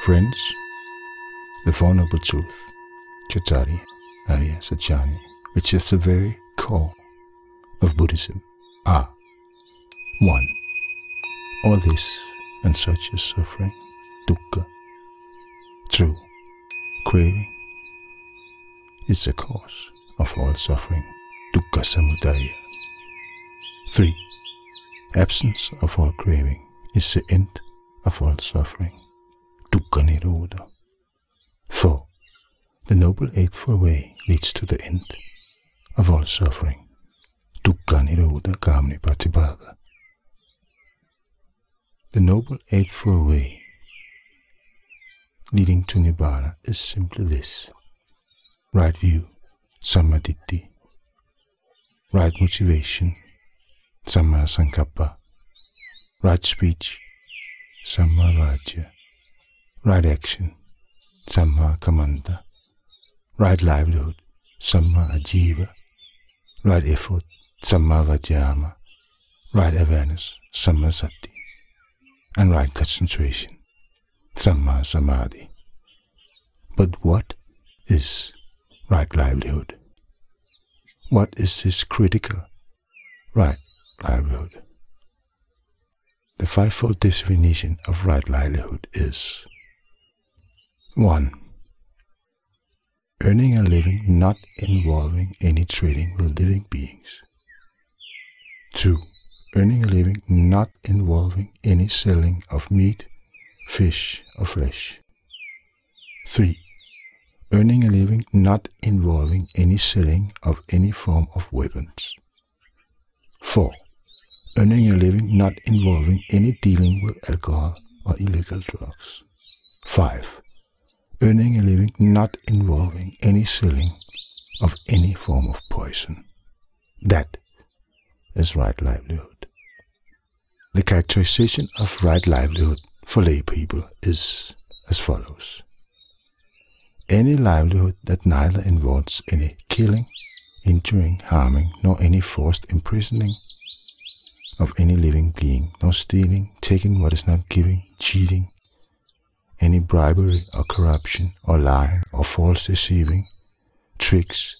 Friends, the Four Noble Truths, Chatari Arya Satchani, which is the very core of Buddhism, are 1. All this and such is suffering, dukkha. 2. Craving is the cause of all suffering, dukkha samudaya. 3. Absence of all craving is the end of all suffering, dukkha nirodha. 4. The Noble Eightfold Way leads to the end of all suffering, dukkha nirodha kamni patipada. The Noble Eightfold Way leading to Nibbana is simply this: right view, Sammā Diṭṭhi; right motivation, Samma Sankappa; right speech, Samma Vācā; right action, Sammā Kammanta; right livelihood, Sammā Ājīva; right effort, Sammā Vāyāma; right awareness, Samma Sati; and right concentration, Samma Samadhi. But what is right livelihood? What is this critical right livelihood? The fivefold definition of right livelihood is 1. Earning a living not involving any trading with living beings. 2. Earning a living not involving any selling of meat, fish or flesh. 3. Earning a living not involving any selling of any form of weapons. 4. Earning a living not involving any dealing with alcohol or illegal drugs. 5. Earning a living not involving any selling of any form of poison. That is right livelihood. The characterization of right livelihood for lay people is as follows: any livelihood that neither involves any killing, injuring, harming, nor any forced imprisoning of any living being, nor stealing, taking what is not given, cheating, any bribery or corruption or lying or false deceiving, tricks,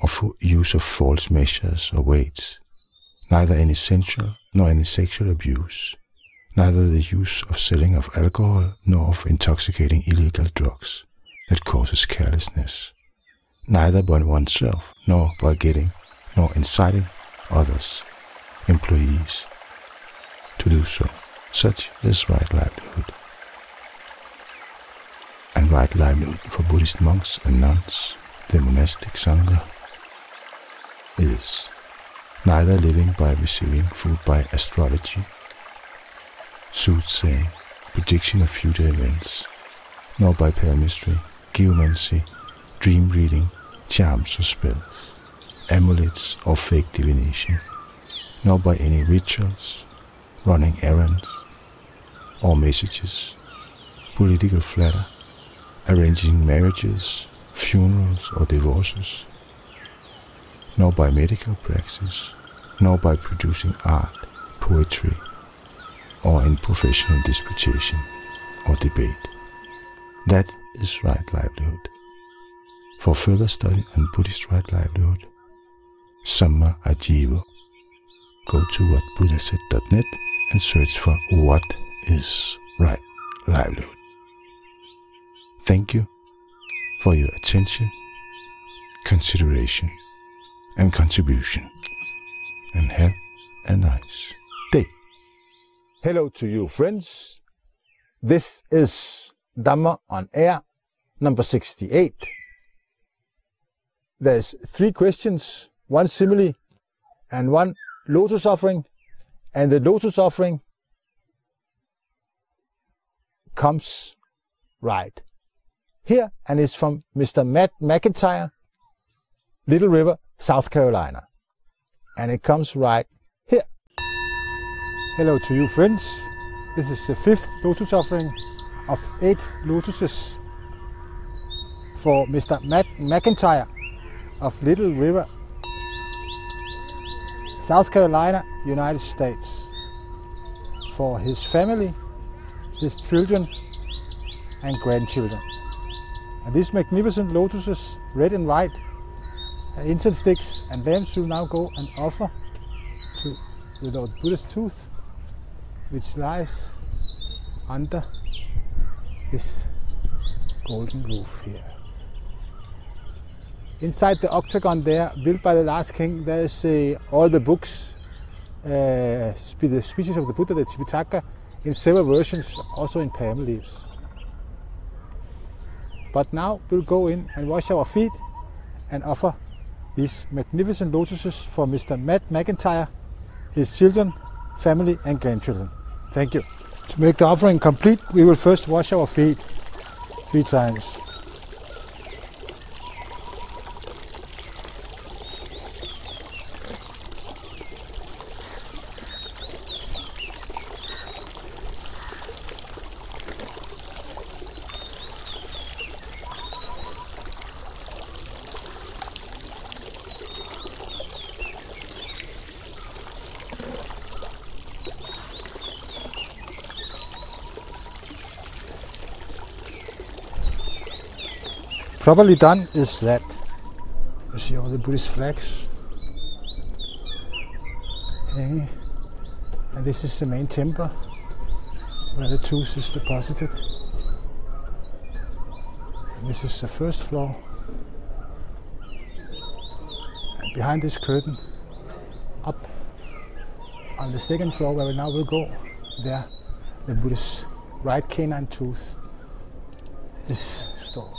or use of false measures or weights, neither any sensual nor any sexual abuse, neither the use of selling of alcohol nor of intoxicating illegal drugs that causes carelessness, neither by oneself nor by getting nor inciting others, employees, to do so. Such is right livelihood. And right livelihood for Buddhist monks and nuns, the monastic sangha, is neither living by receiving food by astrology, soothsaying, prediction of future events, nor by palmistry, geomancy, dream reading, charms or spells, amulets or fake divination, nor by any rituals, running errands or messages, political flatter, arranging marriages, funerals or divorces, nor by medical practice, nor by producing art, poetry, or in professional disputation or debate. That is right livelihood. For further study on Buddhist right livelihood, Sammā Ājīva, go to whatbuddhasaid.net and search for what is right livelihood. Thank you for your attention, consideration and contribution, and have a nice day. Hello to you, friends. This is Dhamma on Air number 68. There's 3 questions, 1 simile and 1 lotus offering, and the lotus offering comes right here and is from Mr. Matt McIntyre, Little River, South Carolina, and it comes right here. Hello to you, friends. This is the 5th lotus offering of 8 lotuses for Mr. Matt McIntyre of Little River, South Carolina, United States, for his family, his children and grandchildren. And these magnificent lotuses, red and white, incense sticks and lamps will now go and offer to the Lord Buddha's tooth, which lies under this golden roof here. Inside the octagon there, built by the last king, there is all the books, the speeches of the Buddha, the Tipitaka, in several versions, also in palm leaves. But now we'll go in and wash our feet and offer these magnificent lotuses for Mr. Matt McIntyre, his children, family and grandchildren. Thank you. To make the offering complete, we will first wash our feet 3 times. Properly done is that. You see all the Buddhist flags. And this is the main temple where the tooth is deposited. And this is the first floor. And behind this curtain, up on the second floor where we now will go, there the Buddhist right canine tooth is stored.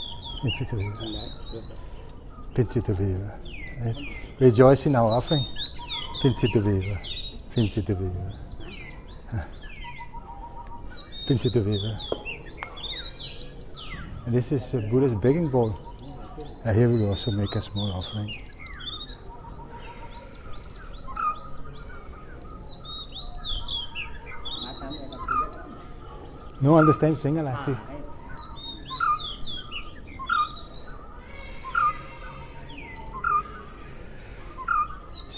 Pinsitaviva. Rejoice in our offering. Pinsitaviva. Pinsitaviva. Pinsitaviva. And this is Buddha's begging bowl. And here we will also make a small offering. No understand Singalati.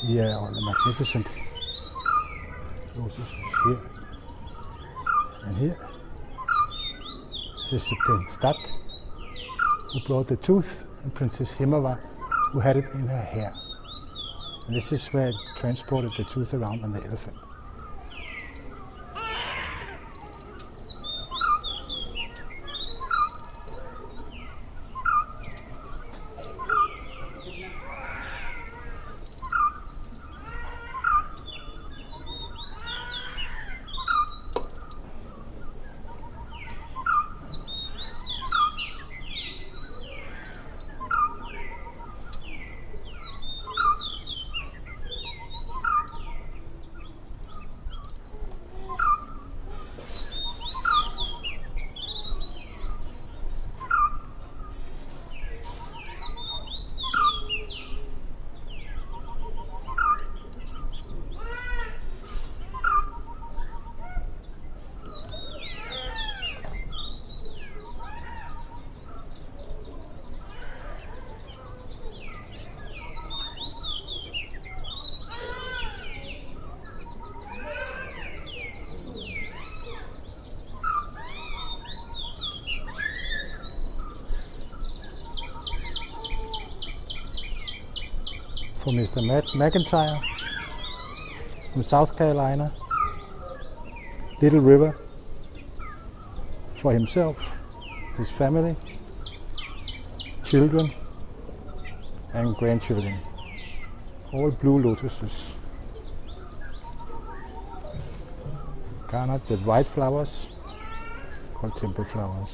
Here are the magnificent roses here and here. This is Prince Dat, who brought the tooth, and Princess Himava, who had it in her hair. And this is where it transported the tooth around on the elephant. For Mr. Matt McIntyre from South Carolina, Little River, for himself, his family, children and grandchildren, all blue lotuses. Garnered with white flowers called temple flowers.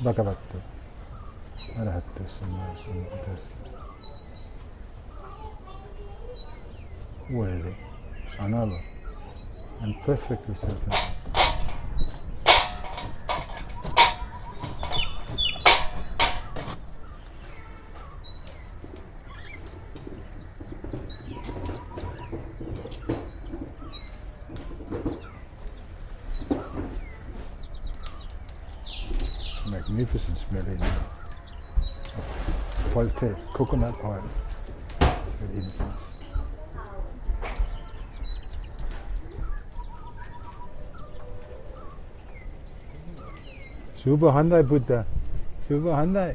Bhagavato Arahato Samma Samadhi. Worthy, another, and perfectly self-evident. Magnificent smelling of paltay, coconut oil with incense. Subhanallah Buddha, Subhanallah.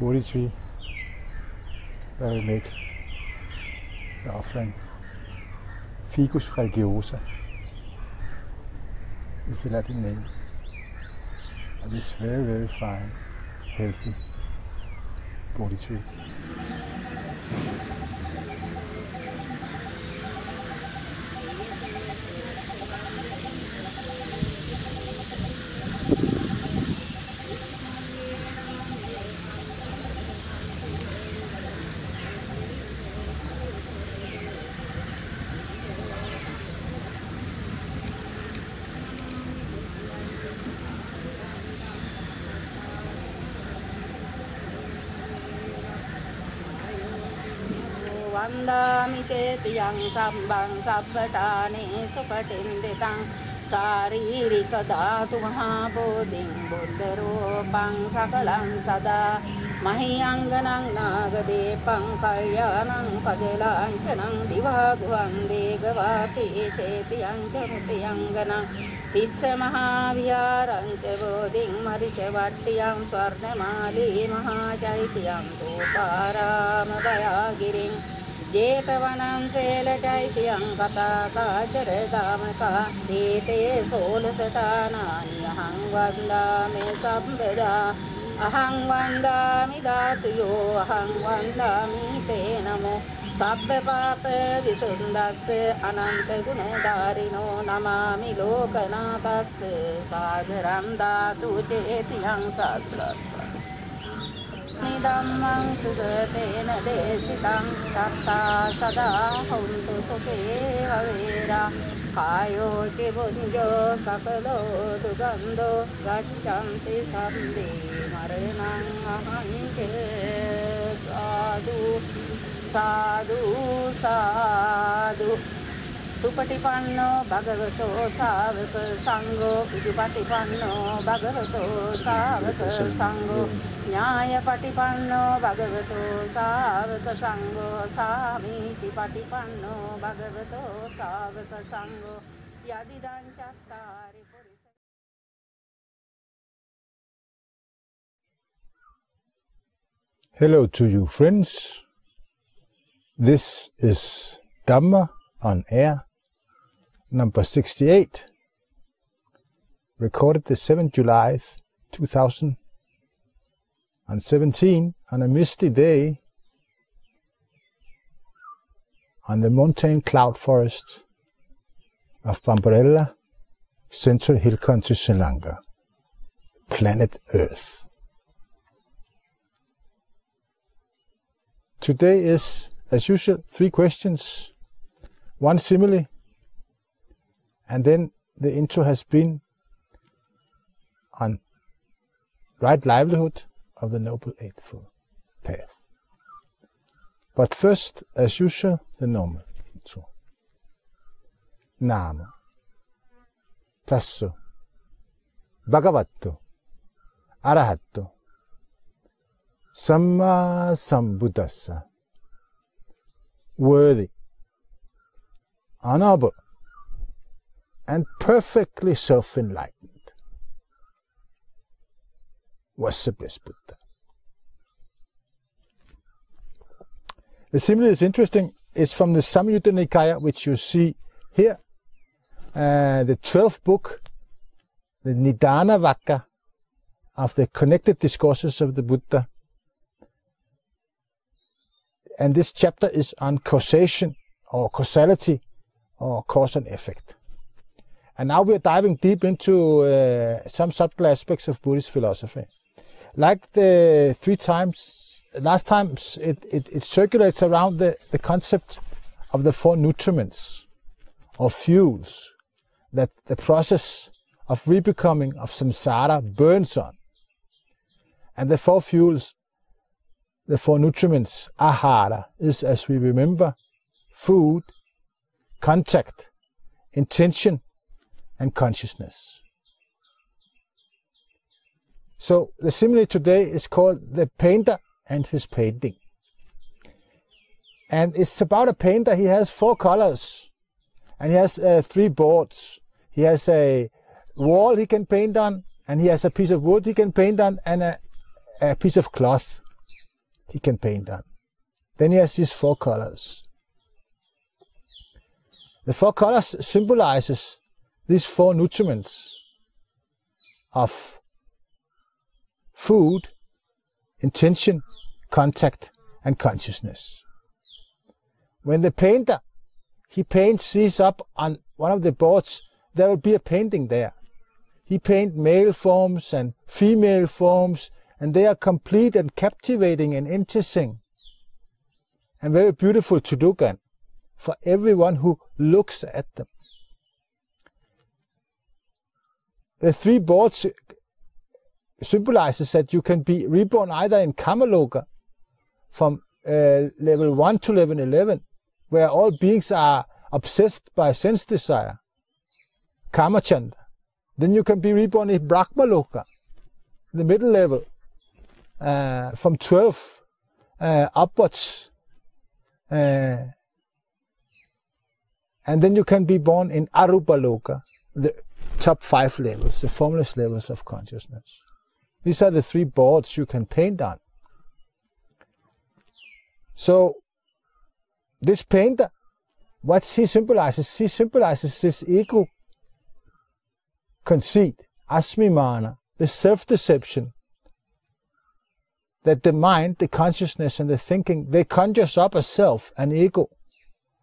Bodhi tree where we make the offering. Ficus religiosa is the Latin name, and it's very, very fine, healthy Bodhi tree. Sambang Sapatani Supatinditang Saririka Dhatu Mahabodhing Buddharupang Sakalang Sada Mahyanganang Nagadepang Kalyanang Padilancanang Divaguang Degavati Chetiyang Chamutiyanganang Tissa Mahaviharang Chabodhing Marichavatiyang Swarnamali Mahachaitiyang Tuparamabayagiring Jetavanam Sela Chaitiyam Kataka Charedamaka Dete Solasatana Ahang Vandami Sambeda Ahang Vandami Datuyo Ahang Vandami Tenamo Sabbe Pape Visundase Anante Gunedarino Namami Lokanathase Sagaram Datu Chetiyam Satsat Nidamang Sudapena Desitang Satta Sada Huntu Suke Havira Kayo Chibunjo Sakalo Dugando Gachanti Sandi Marenang Ahanche Sadhu Sadhu Sadhu Supatipanno Bhagavato Savaka Sangho Supatipanno Bhagavato Savaka Sangho Nyaya Patipanno Bhagavato Savaka Sangho Samiti Patipanno Bhagavato Savaka Sangho Yadidan Chatari Purisa. Hello to you, friends. This is Dhamma on Air number 68, recorded the 7th July 2017 on a misty day on the mountain cloud forest of Bambarella, Central Hill Country, Sri Lanka, planet Earth. Today is, as usual, 3 questions, 1 simile, and then the intro has been on right livelihood of the Noble Eightfold Path. But first, as usual, the normal intro. Nama, Tasso, Bhagavatto, Arahatto, Sammā Sambuddhassa, worthy, honorable, and perfectly self-enlightened, was the blessed Buddha. The simile is interesting. It's from the Samyutta Nikaya, which you see here, the 12th book, the Nidana-Vagga, of the connected discourses of the Buddha. And this chapter is on causation, or causality, or cause and effect. And now we are diving deep into some subtle aspects of Buddhist philosophy. Like the last times, it circulates around the concept of the four nutriments or fuels that the process of rebecoming of samsara burns on. And the four fuels, the four nutriments, ahara, is, as we remember, food, contact, intention, and consciousness. So the simile today is called The Painter and His Painting. And it's about a painter. He has four colors, and he has three boards. He has a wall he can paint on, and he has a piece of wood he can paint on, and a piece of cloth he can paint on. Then he has these four colors. The four colors symbolizes these four nutriments of food, intention, contact, and consciousness. When the painter, he paints these up on one of the boards, there will be a painting there. He paints male forms and female forms, and they are complete and captivating and interesting, and very beautiful to look at for everyone who looks at them. The three boards symbolizes that you can be reborn either in Kama Loka, from level 1 to level 11, where all beings are obsessed by sense desire, Kama Chanda. Then you can be reborn in Brahma Loka, the middle level, from 12 upwards. And then you can be born in Aruba Loka, the top 5 levels, the formless levels of consciousness. These are the three boards you can paint on. So this painter, what he symbolizes this ego conceit, asmimana, the self-deception that the mind, the consciousness, and the thinking, they conjures up a self, an ego,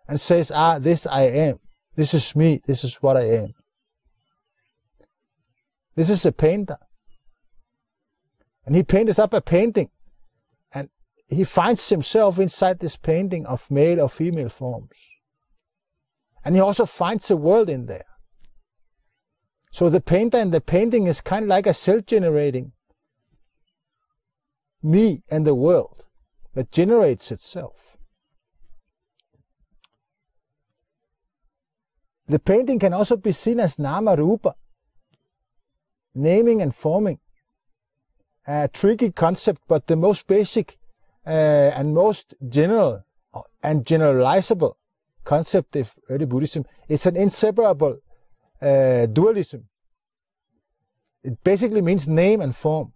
and says, this I am, this is me, this is what I am. This is a painter. And he paints up a painting. And he finds himself inside this painting of male or female forms. And he also finds the world in there. So the painter and the painting is kind of like a self-generating me and the world that generates itself. The painting can also be seen as Nama Rupa, naming and forming, a tricky concept, but the most basic and most general and generalizable concept of early Buddhism. It's an inseparable dualism. It basically means name and form,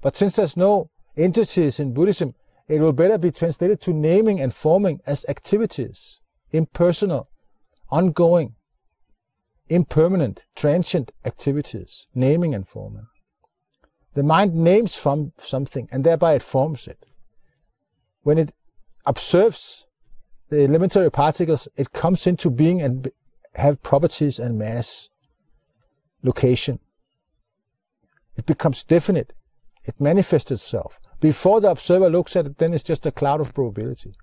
but since there's no entities in Buddhism, it will better be translated to naming and forming as activities, impersonal, ongoing, impermanent, transient activities, naming and forming. The mind names from something, and thereby it forms it. When it observes the elementary particles, it comes into being and have properties and mass, location. It becomes definite. It manifests itself. Before the observer looks at it, then it's just a cloud of probability.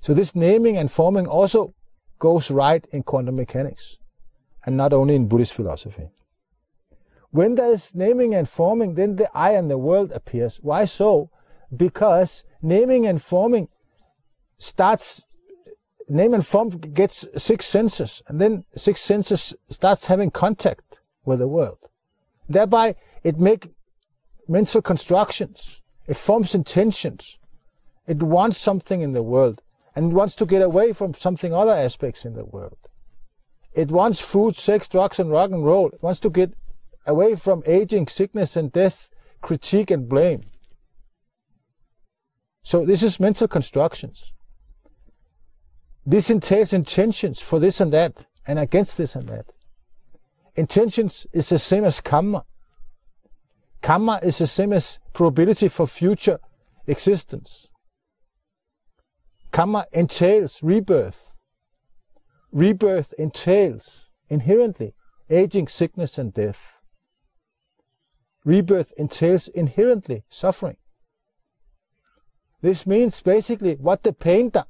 So this naming and forming also goes right in quantum mechanics, and not only in Buddhist philosophy. When there is naming and forming, then the I and the world appears. Why so? Because naming and forming starts name and form gets six senses, and then six senses starts having contact with the world. Thereby, it makes mental constructions, it forms intentions, it wants something in the world, and it wants to get away from something other aspects in the world. It wants food, sex, drugs, and rock and roll. It wants to get away from aging, sickness, and death, critique, and blame. So this is mental constructions. This entails intentions for this and that, and against this and that. Intentions is the same as kamma. Kamma is the same as probability for future existence. Kamma entails rebirth. Rebirth entails inherently aging, sickness, and death. Rebirth entails inherently suffering. This means basically what the painter,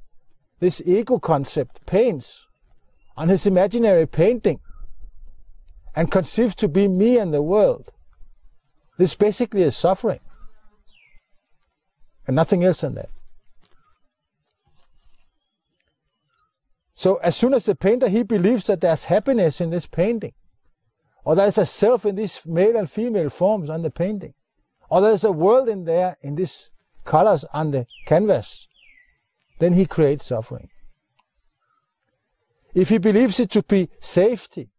this ego concept, paints on his imaginary painting and conceives to be me and the world. This basically is suffering and nothing else than that. So as soon as the painter, he believes that there's happiness in this painting, or there's a self in these male and female forms on the painting, or there's a world in there in these colors on the canvas, then he creates suffering. If he believes it to be safety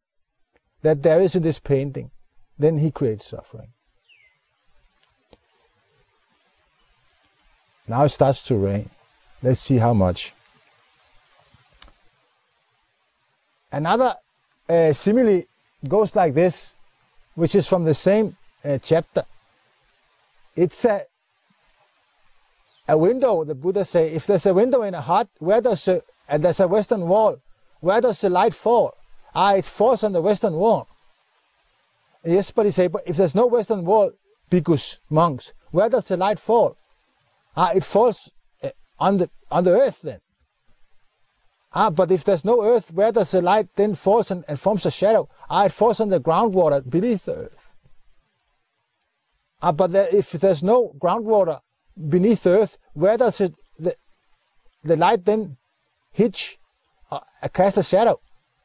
that there is in this painting, then he creates suffering. Now it starts to rain. Let's see how much. Another simile goes like this, which is from the same chapter. It's a window. The Buddha say, if there's a window in a hut, where does and there's a western wall, where does the light fall? Ah, it falls on the western wall. Yes, but he say, but if there's no western wall, bhikkhus, monks, where does the light fall? Ah, it falls on the earth then. Ah, but if there's no earth, where does the light then falls and forms a shadow? Ah, it falls on the groundwater beneath the earth. Ah, but if there's no groundwater beneath the earth, where does it, the light then hitch, cast a shadow?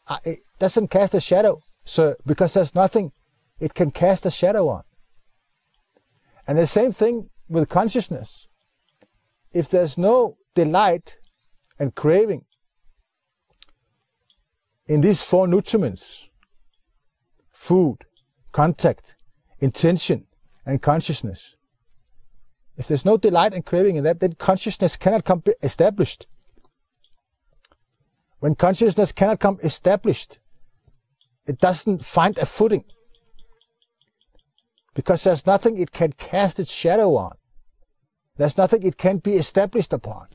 Ah, it doesn't cast a shadow, sir, because there's nothing it can cast a shadow on. And the same thing with consciousness. If there's no delight and craving in these four nutriments, food, contact, intention, and consciousness, if there's no delight and craving in that, then consciousness cannot come established. When consciousness cannot come established, it doesn't find a footing, because there's nothing it can cast its shadow on. There's nothing it can be established upon.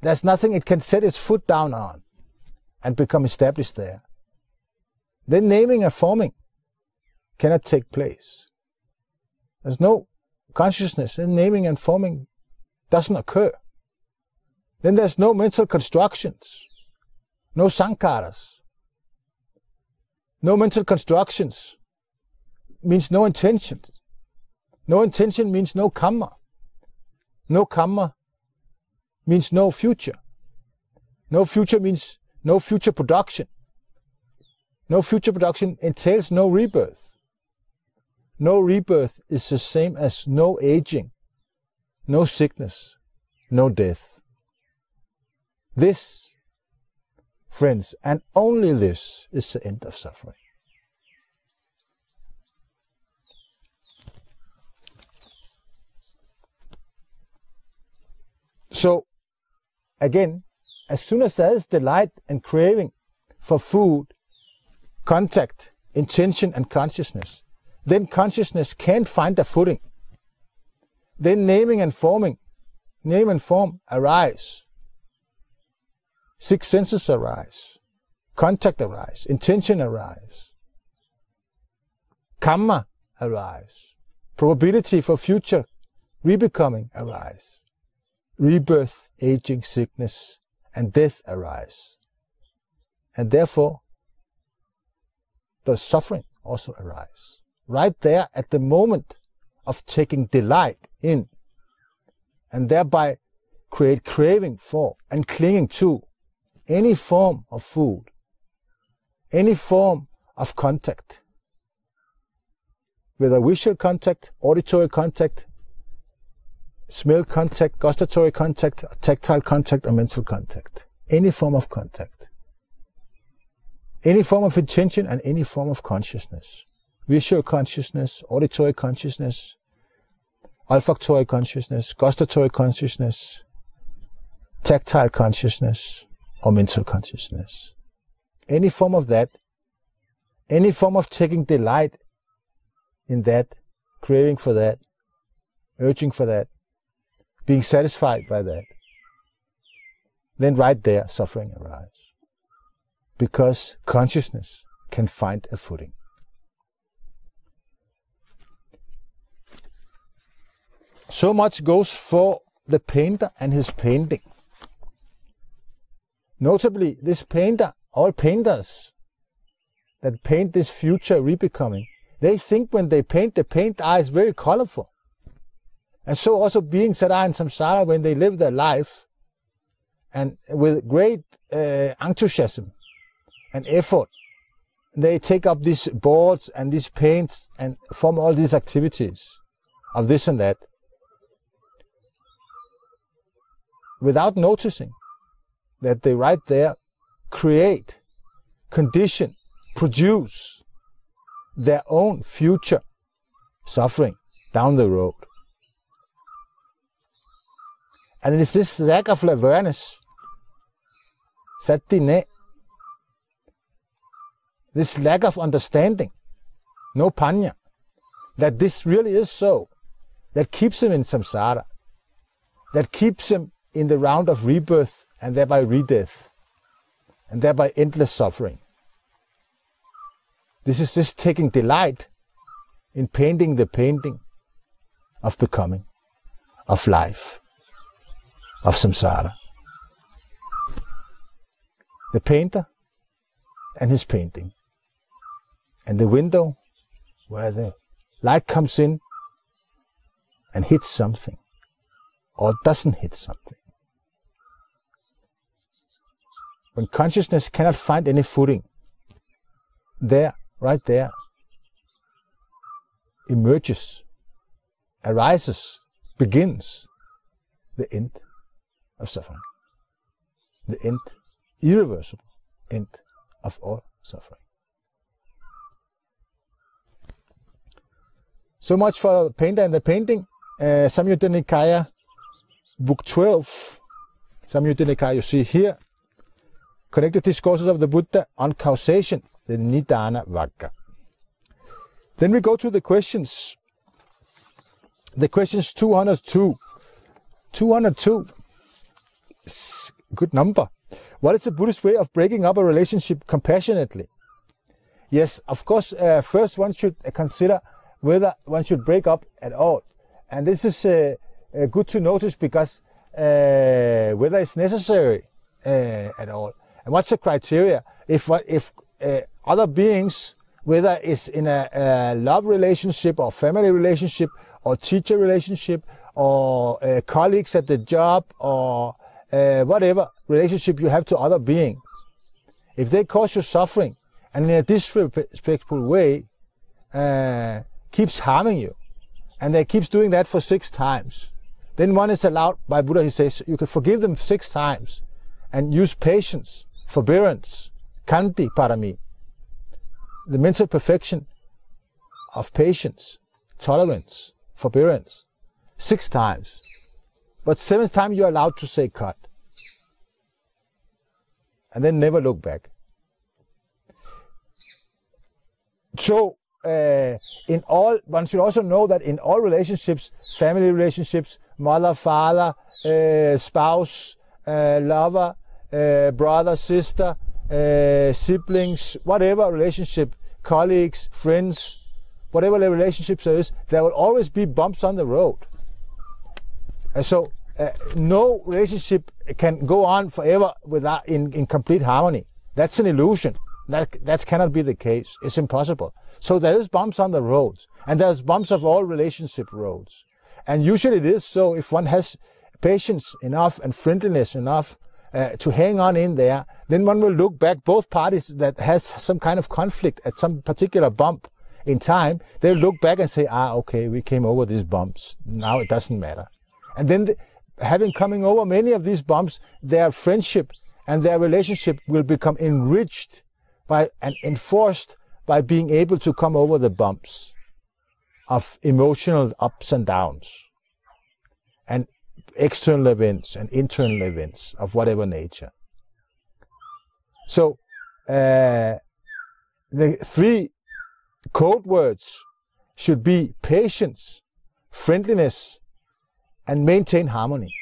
There's nothing it can set its foot down on and become established there. Then naming and forming cannot take place. There's no consciousness, then naming and forming doesn't occur. Then there's no mental constructions, no sankharas. No mental constructions means no intentions. No intention means no kamma. No kamma means no future. No future means no future production. No future production entails no rebirth. No rebirth is the same as no aging, no sickness, no death. This, friends, and only this, is the end of suffering. So, again, as soon as there is delight and craving for food, contact, intention, and consciousness, then consciousness can't find a footing. Then naming and forming, name and form arise. Six senses arise. Contact arise. Intention arise. Kamma arise. Probability for future rebecoming arise. Rebirth, aging, sickness, and death arise. And therefore, the suffering also arise. Right there at the moment of taking delight in, and thereby create craving for and clinging to any form of food, any form of contact, whether visual contact, auditory contact, smell contact, gustatory contact, tactile contact, or mental contact. Any form of contact. Any form of intention and any form of consciousness. Visual consciousness, auditory consciousness, olfactory consciousness, gustatory consciousness, tactile consciousness, or mental consciousness. Any form of that, any form of taking delight in that, craving for that, urging for that, being satisfied by that, then right there suffering arises. Because consciousness can find a footing. So much goes for the painter and his painting. Notably, this painter, all painters that paint this future rebecoming, they think when they paint, the paint is very colorful. And so also beings that are in samsara, when they live their life, and with great enthusiasm and effort, they take up these boards and these paints and form all these activities of this and that, without noticing that they right there create, condition, produce their own future suffering down the road. And it is this lack of awareness, sati, this lack of understanding, no panya, that this really is so, that keeps him in samsara, that keeps him in the round of rebirth and thereby redeath, and thereby endless suffering. This is just taking delight in painting the painting of becoming, of life, of samsara. The painter and his painting. And the window where the light comes in and hits something or doesn't hit something. When consciousness cannot find any footing, there, right there, emerges, arises, begins the end of suffering, the end, irreversible end of all suffering. So much for the painter and the painting. Samyutta Nikaya, Book 12, Samyutta Nikaya, you see here, Connected Discourses of the Buddha on Causation, the Nidana-Vagga. Then we go to the questions. The questions 202. 202. Good number. What is the Buddhist way of breaking up a relationship compassionately? Yes, of course, first one should consider whether one should break up at all. And this is good to notice because whether it's necessary at all. And what's the criteria? If other beings, whether it's in a love relationship or family relationship or teacher relationship or colleagues at the job or whatever relationship you have to other beings, if they cause you suffering and in a disrespectful way keeps harming you, and they keeps doing that for 6 times, then one is allowed by Buddha, he says, you can forgive them 6 times and use patience, forbearance, kanti parami, the mental perfection of patience, tolerance, forbearance, 6 times. But 7th time you're allowed to say cut. And then never look back. So, in all, one should also know that in all relationships, family relationships, mother, father, spouse, lover, brother, sister, siblings, whatever relationship, colleagues, friends, whatever the relationship is, there will always be bumps on the road. And so no relationship can go on forever without in complete harmony. That's an illusion. That cannot be the case. It's impossible. So there is bumps on the roads, and there's bumps of all relationship roads. And usually it is so if one has patience enough and friendliness enough to hang on in there, then one will look back, both parties that has some kind of conflict at some particular bump in time, they'll look back and say, ah, okay, we came over these bumps, now it doesn't matter. And then having coming over many of these bumps, their friendship and their relationship will become enriched by and enforced by being able to come over the bumps of emotional ups and downs and external events and internal events of whatever nature. So the three code words should be patience, friendliness, and maintain harmony.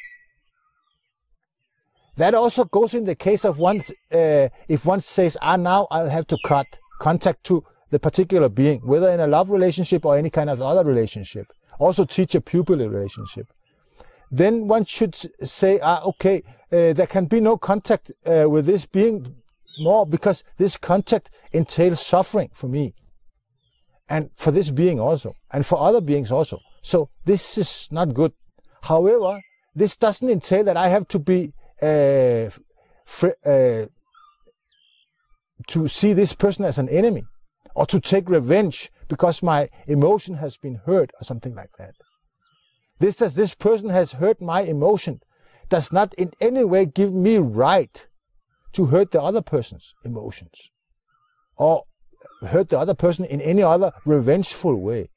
That also goes in the case of one, if one says, ah, now I'll have to cut contact to the particular being, whether in a love relationship or any kind of other relationship, also teacher-pupil relationship. Then one should say, ah, okay, there can be no contact with this being more, because this contact entails suffering for me, and for this being also, and for other beings also. So this is not good. However, this doesn't entail that I have to be to see this person as an enemy, or to take revenge because my emotion has been hurt or something like that. This, as this person has hurt my emotion, does not in any way give me right to hurt the other person's emotions, or hurt the other person in any other revengeful way.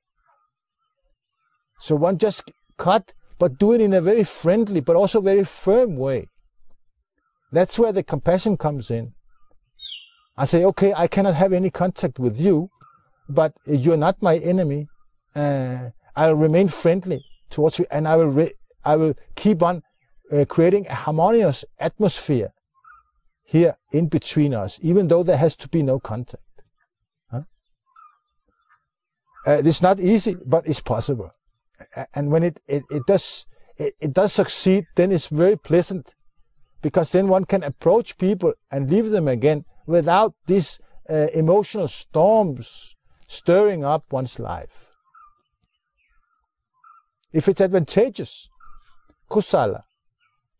So one just cut, but do it in a very friendly but also very firm way. That's where the compassion comes in. I say, okay, I cannot have any contact with you, but you're not my enemy. I'll remain friendly towards you, and I will keep on creating a harmonious atmosphere here in between us, even though there has to be no contact. Huh? It's not easy, but it's possible. And when it does succeed, then it's very pleasant, because then one can approach people and leave them again without these emotional storms stirring up one's life. If it's advantageous, kusala,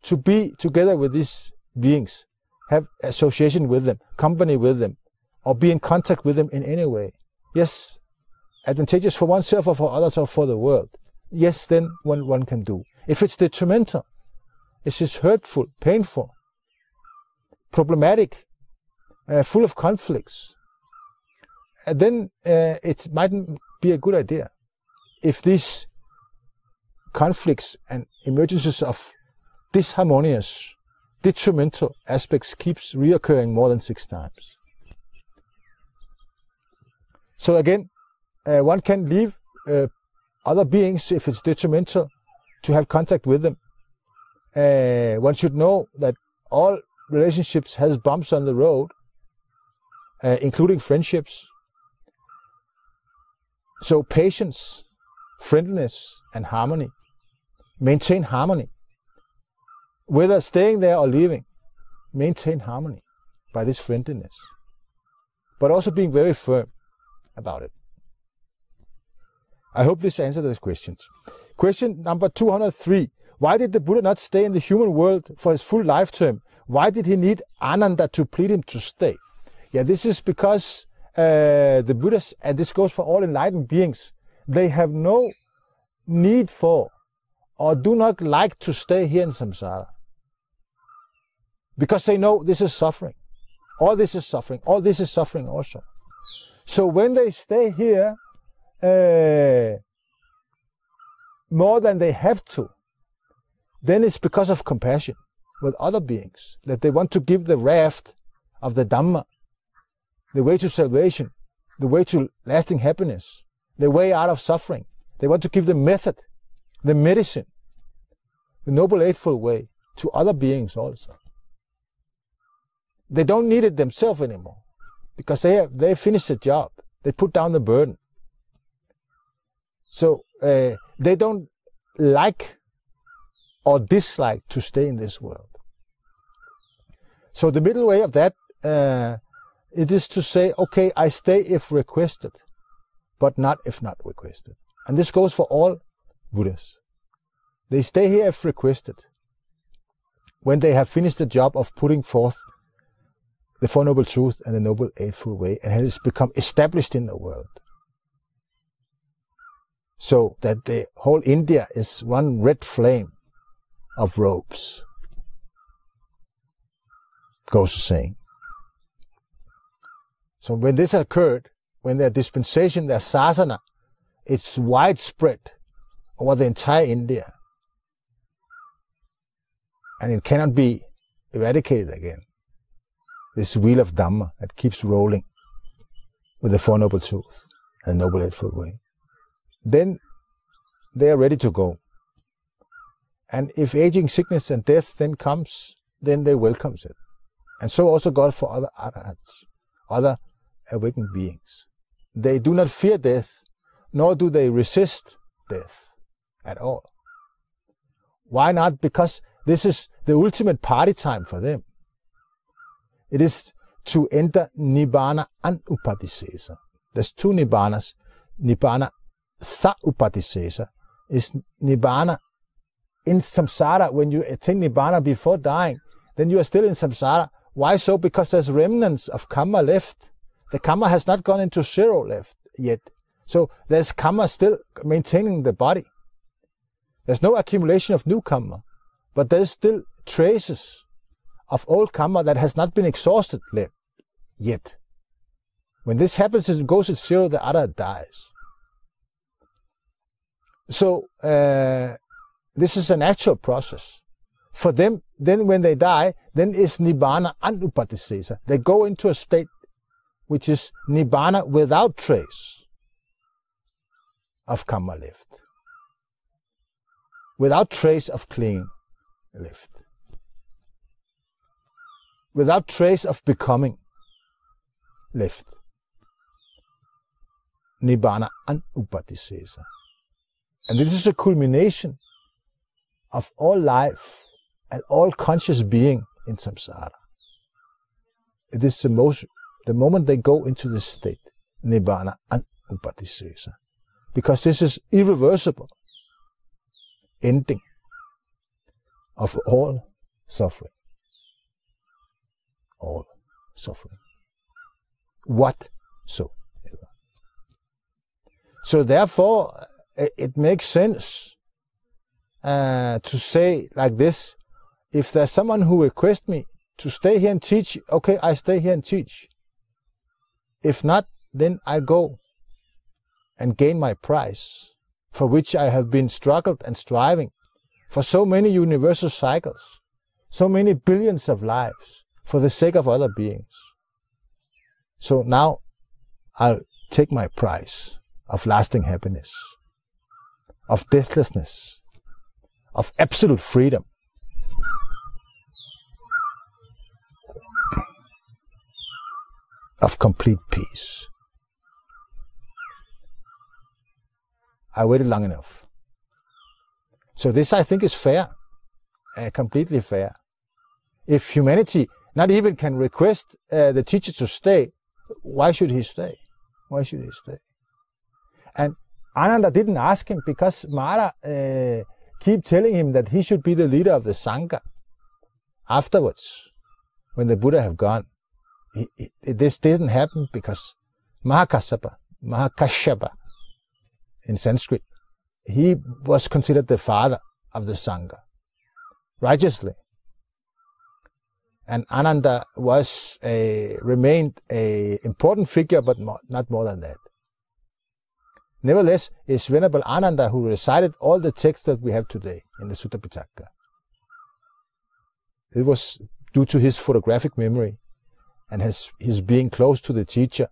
to be together with these beings, have association with them, company with them, or be in contact with them in any way. Yes, advantageous for oneself or for others or for the world. Yes, then one can do. If it's detrimental, if it's hurtful, painful, problematic, full of conflicts, then it mightn't be a good idea. If these conflicts and emergences of disharmonious, detrimental aspects keeps reoccurring more than 6 times. So again, one can leave other beings if it's detrimental to have contact with them. One should know that all relationships has bumps on the road, including friendships. So patience, friendliness, and harmony. Maintain harmony. Whether staying there or leaving, maintain harmony by this friendliness, but also being very firm about it. I hope this answered those questions. Question number 203. Why did the Buddha not stay in the human world for his full lifetime? Why did he need Ananda to plead him to stay? Yeah, this is because the Buddhas, and this goes for all enlightened beings, they have no need for or do not like to stay here in samsara, because they know this is suffering, or this is suffering, or this is suffering also. So when they stay here more than they have to, then it's because of compassion with other beings, that they want to give the raft of the Dhamma, the way to salvation, the way to lasting happiness, the way out of suffering. They want to give the method, the medicine, the Noble Eightfold Way to other beings also. They don't need it themselves anymore, because they finished the job. They put down the burden. So they don't like or dislike to stay in this world. So the middle way of that, it is to say, okay, I stay if requested, but not if not requested. And this goes for all Buddhas. They stay here if requested, when they have finished the job of putting forth the Four Noble Truths and the Noble Eightfold Way, and has become established in the world. So that the whole India is one red flame of robes, goes to saying. So when this occurred, when their dispensation, their sasana, it's widespread over the entire India, and it cannot be eradicated again. This wheel of Dhamma that keeps rolling with the Four Noble Truths and the Noble Eightfold Way. Then they are ready to go. And if aging, sickness and death then comes, then they welcomes it. And so also God for other arhats, other awakened beings. They do not fear death, nor do they resist death at all. Why not? Because this is the ultimate party time for them. It is to enter Nibbana Anupadisesa. There's two Nibbanas. Nibbana Saupadisesa is Nibbana in samsara. When you attain Nibbana before dying, then you are still in samsara. Why so? Because there's remnants of kamma left. The kamma has not gone into zero left yet. So there's kamma still maintaining the body. There's no accumulation of new kamma, but there's still traces of old kamma that has not been exhausted left yet. When this happens, it goes at zero, the other dies. So this is an actual process. For them, then when they die, then it's Nibbana Anupadisesa. They go into a state which is Nibbana without trace of kamma left, without trace of clinging left, without trace of becoming left. Nibbana Anupadisesa. And this is a culmination of all life and all conscious being in samsara. It is the most, the moment they go into this state, Nibbana Anupadisesa, because this is irreversible ending of all suffering. All suffering. Whatsoever. So therefore, it makes sense to say like this: if there's someone who requests me to stay here and teach, okay, I stay here and teach. If not, then I go and gain my prize, for which I have been struggled and striving for so many universal cycles, so many billions of lives, for the sake of other beings. So now I'll take my prize of lasting happiness, of deathlessness, of absolute freedom. Of complete peace. I waited long enough. So this, I think, is fair, completely fair. If humanity not even can request the teacher to stay, why should he stay? Why should he stay? And Ananda didn't ask him because Mara keep telling him that he should be the leader of the Sangha afterwards, when the Buddha have gone. This didn't happen because Mahakashyapa in Sanskrit, he was considered the father of the Sangha, righteously. And Ananda was remained an important figure, but not more than that. Nevertheless, it's Venerable Ananda who recited all the texts that we have today in the Sutta Pitaka. It was due to his photographic memory and his being close to the teacher,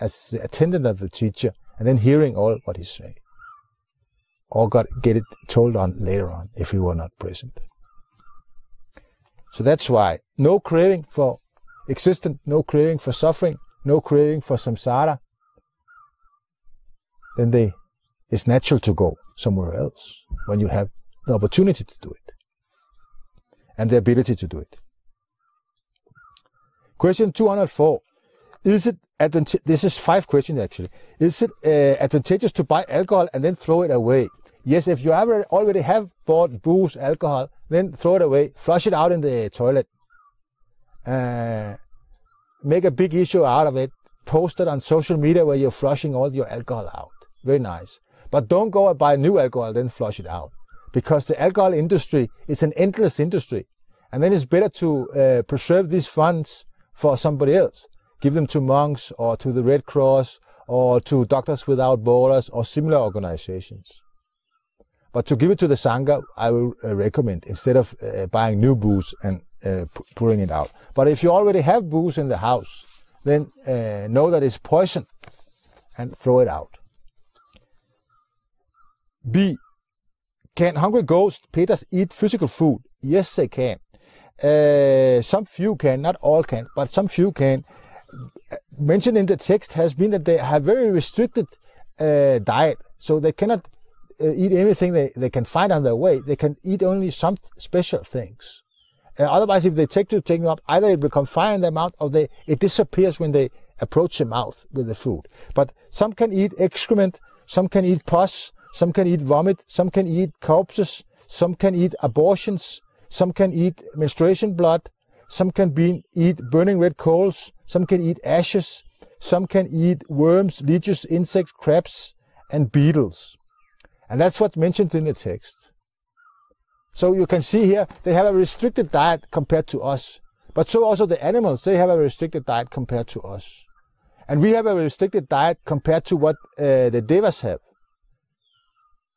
as the attendant of the teacher, and then hearing all what he said. Or get it told on later on if he were not present. So that's why no craving for existence, no craving for suffering, no craving for samsara. Then it's natural to go somewhere else when you have the opportunity to do it and the ability to do it. Question 204. This is 5 questions actually. Is it advantageous to buy alcohol and then throw it away? Yes, if you already have bought booze, alcohol, then throw it away, flush it out in the toilet. Make a big issue out of it, post it on social media where you're flushing all your alcohol out. Very nice. But don't go and buy new alcohol, then flush it out. Because the alcohol industry is an endless industry. And then it's better to preserve these funds for somebody else. Give them to monks or to the Red Cross or to Doctors Without Borders or similar organizations. But to give it to the Sangha, I will recommend, instead of buying new booze and pouring it out. But if you already have booze in the house, then know that it's poison and throw it out. B. Can hungry ghosts, petas, eat physical food? Yes, they can. Some few can, not all can, but some few can. Mentioned in the text has been that they have very restricted diet, so they cannot eat anything they can find on their way. They can eat only some special things. Otherwise, if they take to taking up, either it will confine in their mouth or it disappears when they approach the mouth with the food. But some can eat excrement, some can eat pus, some can eat vomit, some can eat corpses, some can eat abortions, some can eat menstruation blood, some can eat burning red coals, some can eat ashes, some can eat worms, leeches, insects, crabs, and beetles. And that's what's mentioned in the text. So you can see here, they have a restricted diet compared to us. But so also the animals, they have a restricted diet compared to us. And we have a restricted diet compared to what the devas have.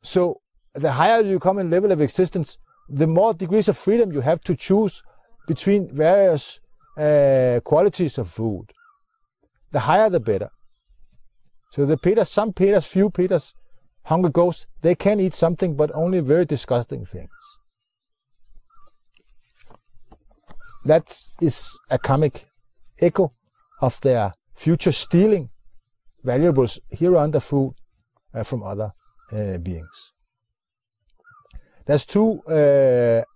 So the higher you come in level of existence, the more degrees of freedom you have to choose between various qualities of food. The higher the better. So the petas, some petas, few petas, hungry ghosts, they can eat something, but only very disgusting things. That is a karmic echo of their future stealing valuables here under food from other beings. There's two,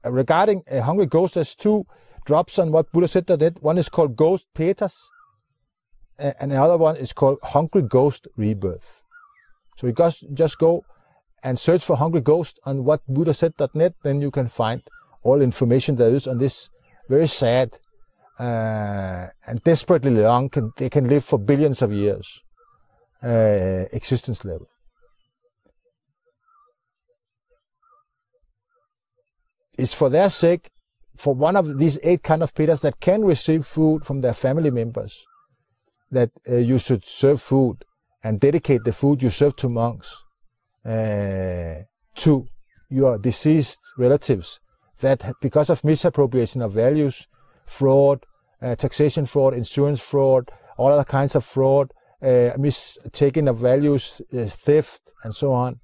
regarding hungry ghosts, there's two drops on what Buddha said. One is called ghost petas, and the other one is called hungry ghost rebirth. So you just go and search for hungry ghost on whatbuddhasaid.net, then you can find all information there is on this very sad and desperately long, they can live for billions of years existence level. It's for their sake, for one of these 8 kind of petas that can receive food from their family members, that you should serve food and dedicate the food you serve to monks, to your deceased relatives, that because of misappropriation of values, fraud, taxation fraud, insurance fraud, all other kinds of fraud, mistaking of values, theft, and so on,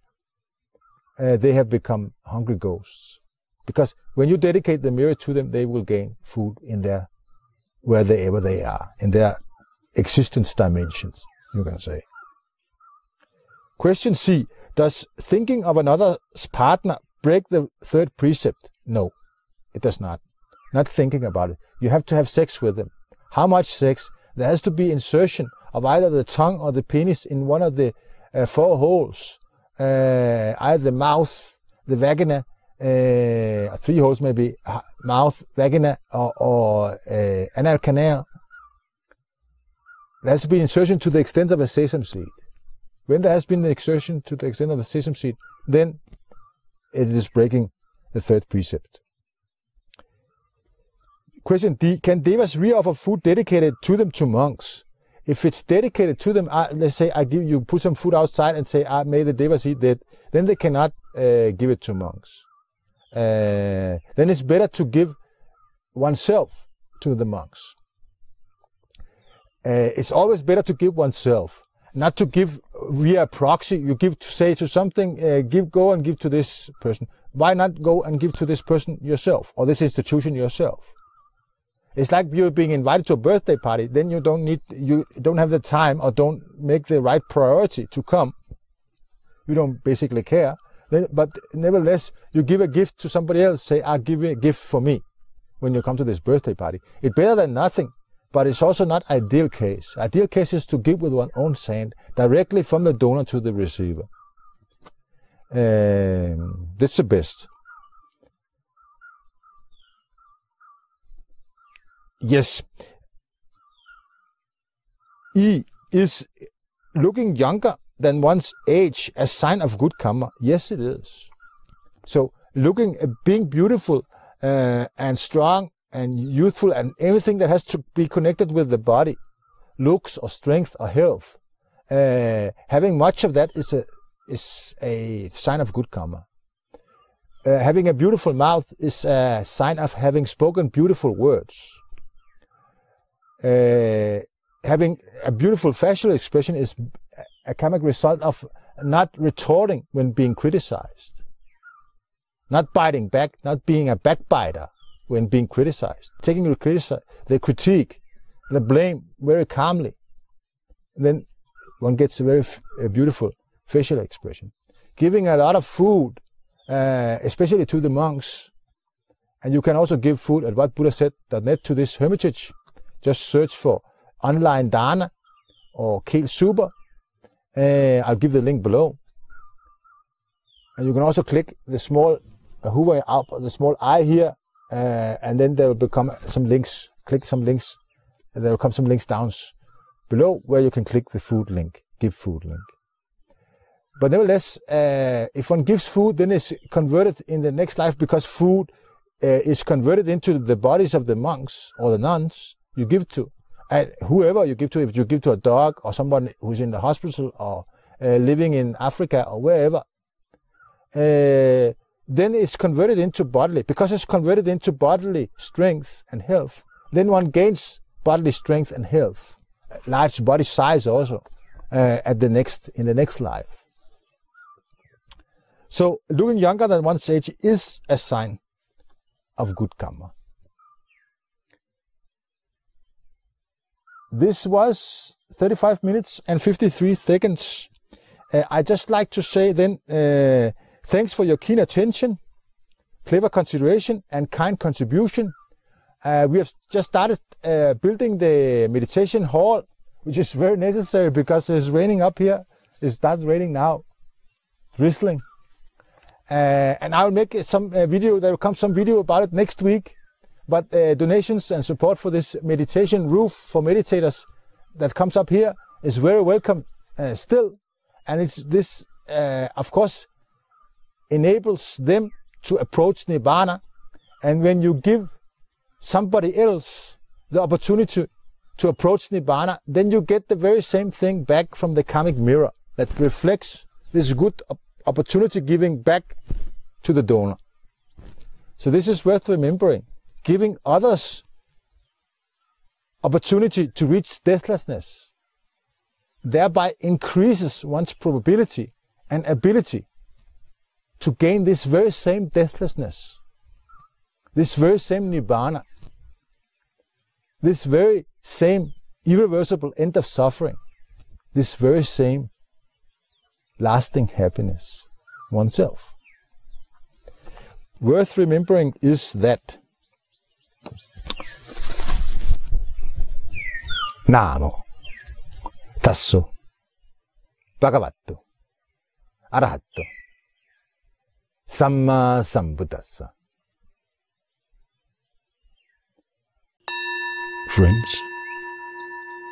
they have become hungry ghosts. Because when you dedicate the mirror to them, they will gain food in their, wherever they are, in their existence dimensions, you can say. Question C. Does thinking of another's partner break the 3rd precept? No, it does not. Not thinking about it. You have to have sex with them. How much sex? There has to be insertion of either the tongue or the penis in one of the 4 holes, either the mouth, the vagina, 3 holes maybe, mouth, vagina, or anal canal. There has to be insertion to the extent of a sesame seed. When there has been the exertion to the extent of a sesame seed, then it is breaking the 3rd precept. Question D. Can devas re-offer food dedicated to them to monks? If it's dedicated to them, let's say I give you, put some food outside and say, may the devas eat that, then they cannot give it to monks. Then it's better to give oneself to the monks. It's always better to give oneself, not to give via proxy. You give to say to something, go and give to this person. Why not go and give to this person yourself or this institution yourself? It's like you're being invited to a birthday party. Then you don't have the time or don't make the right priority to come. You don't basically care. But nevertheless, you give a gift to somebody else. Say, I'll give you a gift for me when you come to this birthday party. It's better than nothing, but it's also not ideal case. Ideal case is to give with one's own hand directly from the donor to the receiver. That's the best. Yes, he is looking younger than one's age a sign of good karma. Yes, it is. So looking, being beautiful and strong and youthful and everything that has to be connected with the body, looks or strength or health, having much of that is a sign of good karma. Having a beautiful mouth is a sign of having spoken beautiful words. Having a beautiful facial expression is a karmic result of not retorting when being criticized, not biting back, not being a backbiter when being criticized, taking the critique, the blame very calmly. And then one gets a very beautiful facial expression. Giving a lot of food, especially to the monks, and you can also give food at whatbuddhasaid.net to this hermitage. Just search for online dana or kale super. I'll give the link below. And you can also click the small hover up, the small eye here, and then there will become some links. Click some links, and there will come some links down below where you can click the food link, give food link. But nevertheless, if one gives food, then it's converted in the next life, because food is converted into the bodies of the monks or the nuns you give to. And whoever you give to, if you give to a dog or someone who's in the hospital or living in Africa or wherever, then it's converted into bodily. Because it's converted into bodily strength and health, then one gains bodily strength and health, large body size also, in the next life. So looking younger than one's age is a sign of good karma. This was 35 minutes and 53 seconds. I just like to say then, thanks for your keen attention, clever consideration, and kind contribution. We have just started building the meditation hall, which is very necessary because it's raining up here. It's not raining now, drizzling. And I'll make some video, there will come some video about it next week. But donations and support for this meditation roof for meditators that comes up here is very welcome still. And it's this, of course, enables them to approach Nibbana. And when you give somebody else the opportunity to approach Nibbana, then you get the very same thing back from the karmic mirror that reflects this good opportunity giving back to the donor. So this is worth remembering. Giving others opportunity to reach deathlessness thereby increases one's probability and ability to gain this very same deathlessness, this very same Nibbana, this very same irreversible end of suffering, this very same lasting happiness oneself. Worth remembering is that Namo Tasso Bhagavato Arahato Samma Sambuddhassa. Friends,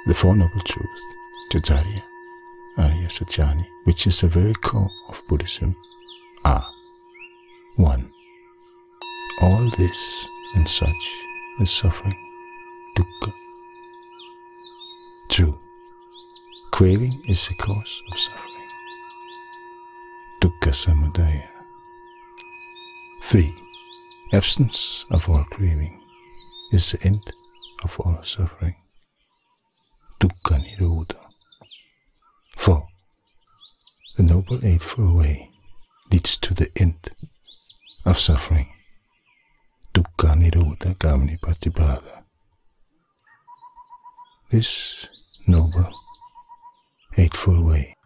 the Four Noble Truths, Chatari Arya Satchani, which is the very core of Buddhism, are 1. All this and such is suffering, dukkha. 2. Craving is the cause of suffering, dukkha samudaya. 3. Absence of all craving is the end of all suffering, dukkha nirodha. 4. The Noble Eightfold Way leads to the end of suffering, dukkha nirodha gamni patipada. This Noble Eightfold Way,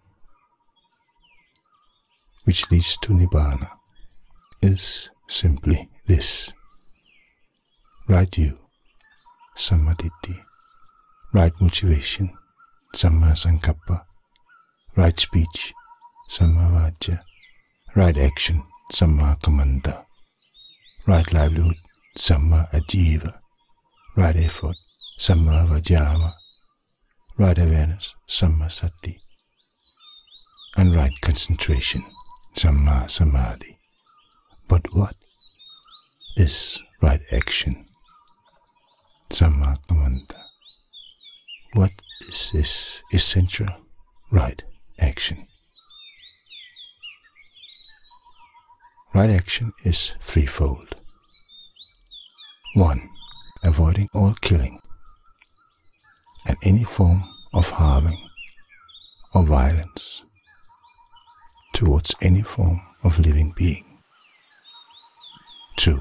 which leads to Nibbana, is simply this. Right view, Sammā Diṭṭhi. Right motivation, Samma Sankappa. Right speech, Samma Vācā. right action, Sammā Kammanta, right livelihood, Sammā Ājīva, right effort, Sammā Vāyāma, right awareness, Samma Sati, and right concentration, Samma Samadhi. But what is right action, Sammā Kammanta? What is this essential right action? Right action is threefold. 1. Avoiding all killing and any form of harming or violence towards any form of living being. 2.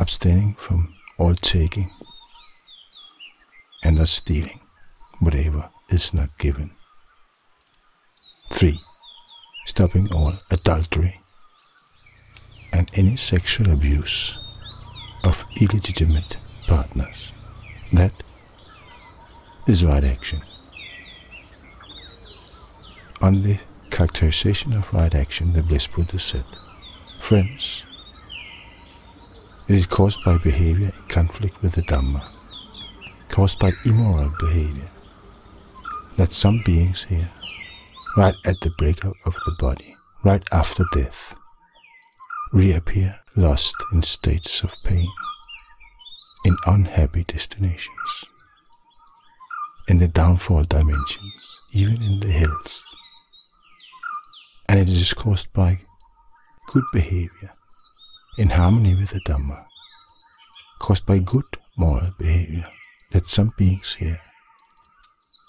Abstaining from all taking and thus stealing whatever is not given. 3. Stopping all adultery and any sexual abuse of illegitimate partners. That is right action. On the characterization of right action, the Blessed Buddha said, "Friends, it is caused by behavior in conflict with the Dhamma, caused by immoral behavior, that some beings here, right at the breakup of the body, right after death, reappear lost in states of pain, in unhappy destinations, in the downfall dimensions, even in the hills. And it is caused by good behavior, in harmony with the Dhamma, caused by good moral behavior, that some beings here,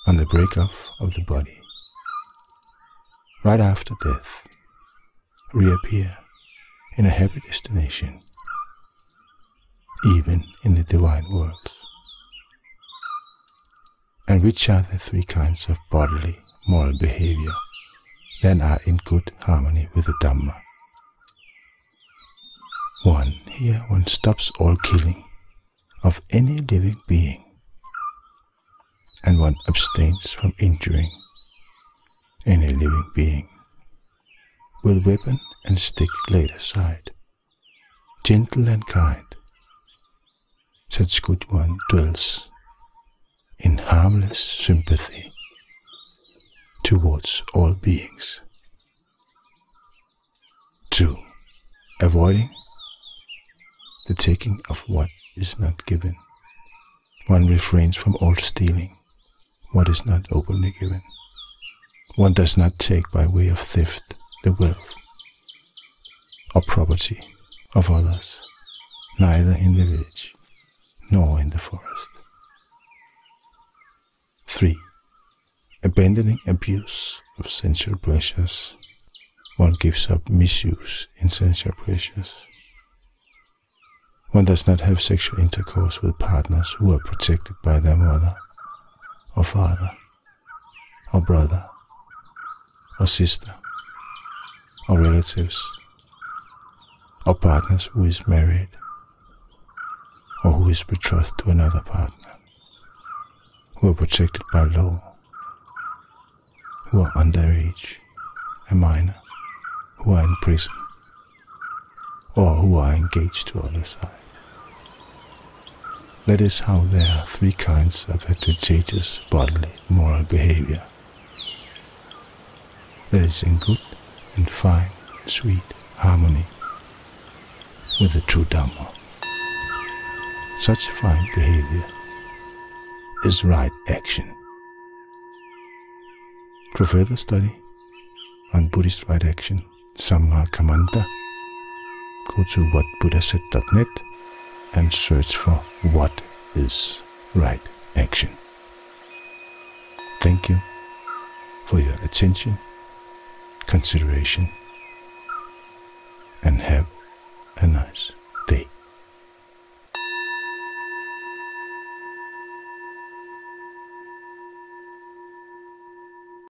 on the break-up of the body, right after death, reappear in a happy destination, even in the divine world." And which are the three kinds of bodily moral behavior that are in good harmony with the Dhamma? 1. Here one stops all killing of any living being, and one abstains from injuring any living being, with weapon and stick laid aside, gentle and kind. Such good one dwells in harmless sympathy towards all beings. 2. Avoiding the taking of what is not given. One refrains from all stealing what is not openly given. One does not take by way of theft the wealth or property of others, neither in the village nor in the forest. 3. Abandoning abuse of sensual pleasures. One gives up misuse in sensual pleasures. One does not have sexual intercourse with partners who are protected by their mother or father or brother or sister or relatives, or partners who is married or who is betrothed to another partner, who are protected by law, who are underage, a minor, who are in prison, or who are engaged to other side. That is how there are three kinds of advantageous bodily moral behavior that is in good and fine, sweet harmony with the true Dhamma. Such fine behavior is right action. For further study on Buddhist right action, Sammā Kammanta, go to whatbuddhasaid.net and search for what is right action. Thank you for your attention, consideration, and